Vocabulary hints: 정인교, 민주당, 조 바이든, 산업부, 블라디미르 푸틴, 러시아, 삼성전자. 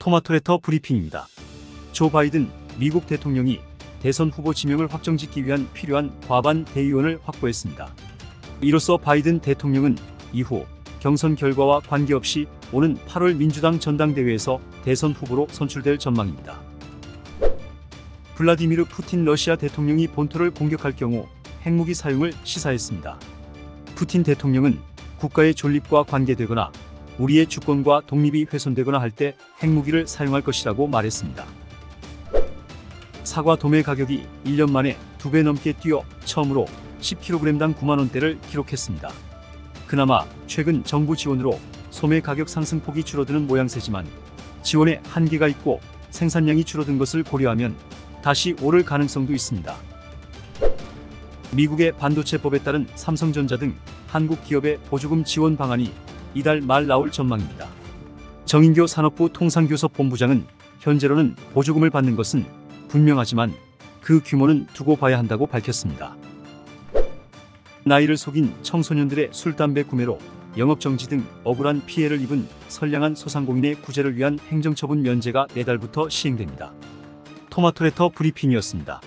토마토레터 브리핑입니다. 조 바이든 미국 대통령이 대선 후보 지명을 확정짓기 위한 필요한 과반 대의원을 확보했습니다. 이로써 바이든 대통령은 이후 경선 결과와 관계없이 오는 8월 민주당 전당대회에서 대선 후보로 선출될 전망입니다. 블라디미르 푸틴 러시아 대통령이 본토를 공격할 경우 핵무기 사용을 시사했습니다. 푸틴 대통령은 국가의 존립과 관계되거나 우리의 주권과 독립이 훼손되거나 할 때 핵무기를 사용할 것이라고 말했습니다. 사과 도매 가격이 1년 만에 2배 넘게 뛰어 처음으로 10kg당 9만원대를 기록했습니다. 그나마 최근 정부 지원으로 소매 가격 상승폭이 줄어드는 모양새지만 지원에 한계가 있고 생산량이 줄어든 것을 고려하면 다시 오를 가능성도 있습니다. 미국의 반도체법에 따른 삼성전자 등 한국 기업의 보조금 지원 방안이 이달 말 나올 전망입니다. 정인교 산업부 통상교섭본부장은 현재로는 보조금을 받는 것은 분명하지만 그 규모는 두고 봐야 한다고 밝혔습니다. 나이를 속인 청소년들의 술, 담배 구매로 영업정지 등 억울한 피해를 입은 선량한 소상공인의 구제를 위한 행정처분 면제가 내달부터 시행됩니다. 토마토레터 브리핑이었습니다.